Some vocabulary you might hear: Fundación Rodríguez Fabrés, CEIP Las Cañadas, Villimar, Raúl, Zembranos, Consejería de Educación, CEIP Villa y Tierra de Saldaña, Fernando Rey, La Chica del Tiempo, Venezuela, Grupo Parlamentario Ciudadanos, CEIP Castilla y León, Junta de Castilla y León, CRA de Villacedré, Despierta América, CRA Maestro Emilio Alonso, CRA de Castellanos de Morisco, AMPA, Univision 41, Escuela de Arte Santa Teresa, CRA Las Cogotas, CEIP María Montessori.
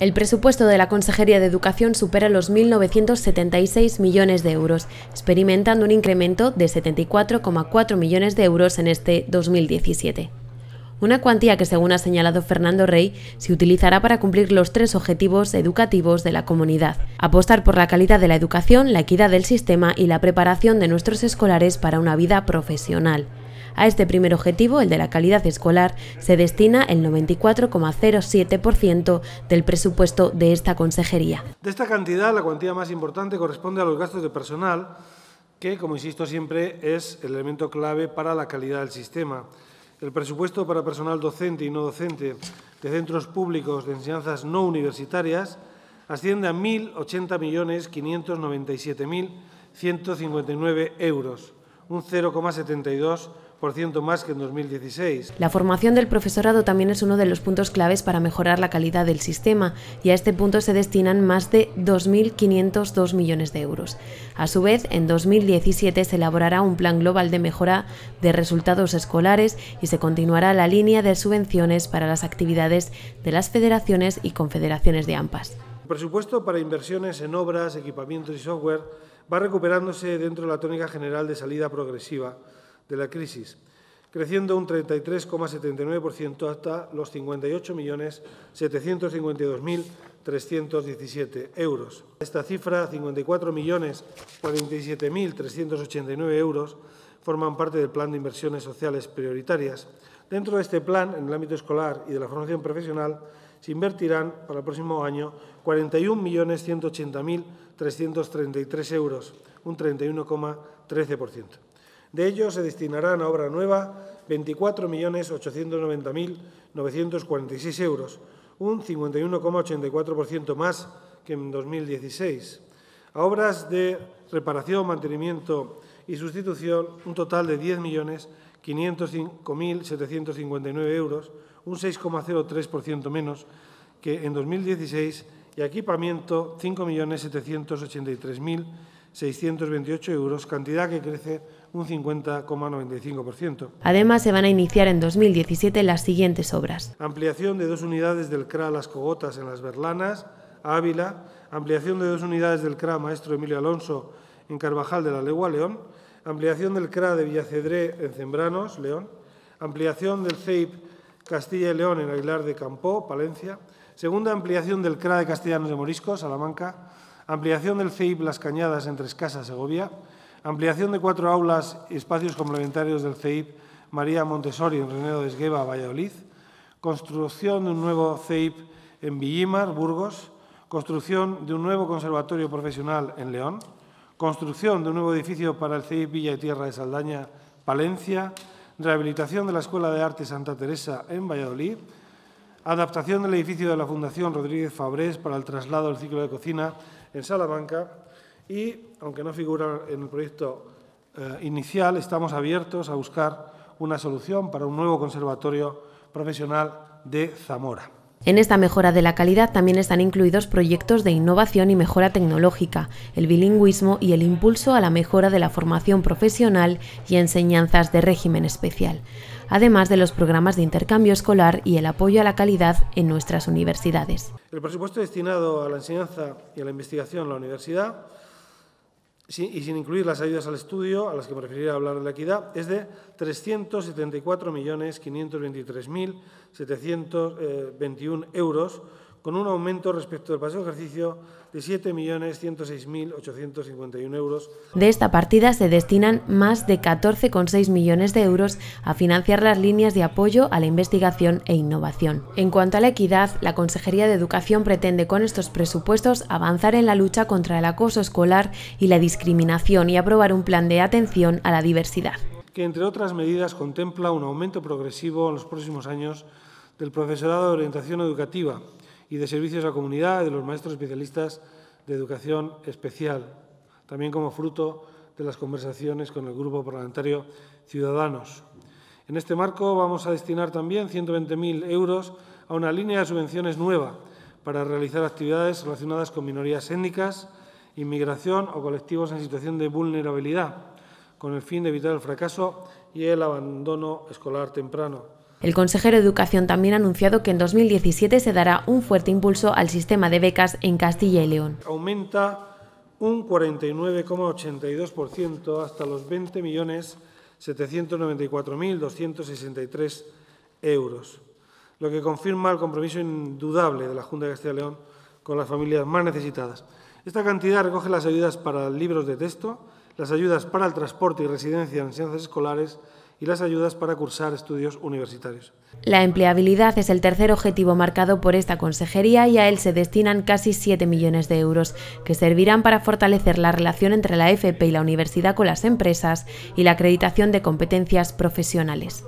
El presupuesto de la Consejería de Educación supera los 1.976 millones de euros, experimentando un incremento de 74,4 millones de euros en este 2017. Una cuantía que, según ha señalado Fernando Rey, se utilizará para cumplir los tres objetivos educativos de la comunidad: apostar por la calidad de la educación, la equidad del sistema y la preparación de nuestros escolares para una vida profesional. A este primer objetivo, el de la calidad escolar, se destina el 94,07% del presupuesto de esta consejería. De esta cantidad, la cuantía más importante corresponde a los gastos de personal, que, como insisto siempre, es el elemento clave para la calidad del sistema. El presupuesto para personal docente y no docente de centros públicos de enseñanzas no universitarias asciende a 1.080.597.159 euros, un 0,72% más que en 2016. La formación del profesorado también es uno de los puntos claves para mejorar la calidad del sistema, y a este punto se destinan más de 2.502 millones de euros. A su vez, en 2017 se elaborará un plan global de mejora de resultados escolares y se continuará la línea de subvenciones para las actividades de las federaciones y confederaciones de AMPAs. El presupuesto para inversiones en obras, equipamientos y software va recuperándose dentro de la tónica general de salida progresiva de la crisis, creciendo un 33,79% hasta los 58.752.317 euros. Esta cifra, 54.047.389 euros, forman parte del Plan de Inversiones Sociales Prioritarias. Dentro de este plan, en el ámbito escolar y de la formación profesional, se invertirán para el próximo año 41.180.333 euros, un 31,13%. De ello, se destinarán a obra nueva 24.890.946 euros, un 51,84% más que en 2016. A obras de reparación, mantenimiento y sustitución, un total de 10.505.759 euros, un 6,03% menos que en 2016, y equipamiento 5.783.628 euros, cantidad que crece un 50,95%. Además, se van a iniciar en 2017 las siguientes obras: ampliación de 2 unidades del CRA Las Cogotas en Las Berlanas, Ávila; ampliación de 2 unidades del CRA Maestro Emilio Alonso en Carvajal de la Legua, León; ampliación del CRA de Villacedré en Zembranos, León; ampliación del CEIP Castilla y León en Aguilar de Campoo, Palencia; segunda ampliación del CRA de Castellanos de Morisco, Salamanca; ampliación del CEIP Las Cañadas en Tres Casas, Segovia; ampliación de 4 aulas y espacios complementarios del CEIP María Montessori en Renedo de Esgueva, Valladolid; construcción de un nuevo CEIP en Villimar, Burgos; construcción de un nuevo conservatorio profesional en León; construcción de un nuevo edificio para el CEIP Villa y Tierra de Saldaña, Palencia; rehabilitación de la Escuela de Arte Santa Teresa en Valladolid; adaptación del edificio de la Fundación Rodríguez Fabrés para el traslado del ciclo de cocina en Salamanca. Y, aunque no figura en el proyecto inicial, estamos abiertos a buscar una solución para un nuevo conservatorio profesional de Zamora. En esta mejora de la calidad también están incluidos proyectos de innovación y mejora tecnológica, el bilingüismo y el impulso a la mejora de la formación profesional y enseñanzas de régimen especial, además de los programas de intercambio escolar y el apoyo a la calidad en nuestras universidades. El presupuesto destinado a la enseñanza y a la investigación en la universidad, y sin incluir las ayudas al estudio, a las que me referiré a hablar de la equidad, es de 374.523.721 euros, con un aumento respecto del pasado ejercicio de 7.106.851 euros. De esta partida se destinan más de 14,6 millones de euros a financiar las líneas de apoyo a la investigación e innovación. En cuanto a la equidad, la Consejería de Educación pretende con estos presupuestos avanzar en la lucha contra el acoso escolar y la discriminación y aprobar un plan de atención a la diversidad, que, entre otras medidas, contempla un aumento progresivo en los próximos años del profesorado de orientación educativa y de servicios a la comunidad y de los maestros especialistas de educación especial, también como fruto de las conversaciones con el Grupo Parlamentario Ciudadanos. En este marco vamos a destinar también 120.000 euros a una línea de subvenciones nueva para realizar actividades relacionadas con minorías étnicas, inmigración o colectivos en situación de vulnerabilidad, con el fin de evitar el fracaso y el abandono escolar temprano. El consejero de Educación también ha anunciado que en 2017 se dará un fuerte impulso al sistema de becas en Castilla y León. Aumenta un 49,82% hasta los 20.794.263 euros, lo que confirma el compromiso indudable de la Junta de Castilla y León con las familias más necesitadas. Esta cantidad recoge las ayudas para libros de texto, las ayudas para el transporte y residencia en enseñanzas escolares y las ayudas para cursar estudios universitarios. La empleabilidad es el tercer objetivo marcado por esta consejería y a él se destinan casi 7 millones de euros, que servirán para fortalecer la relación entre la FP y la universidad con las empresas y la acreditación de competencias profesionales.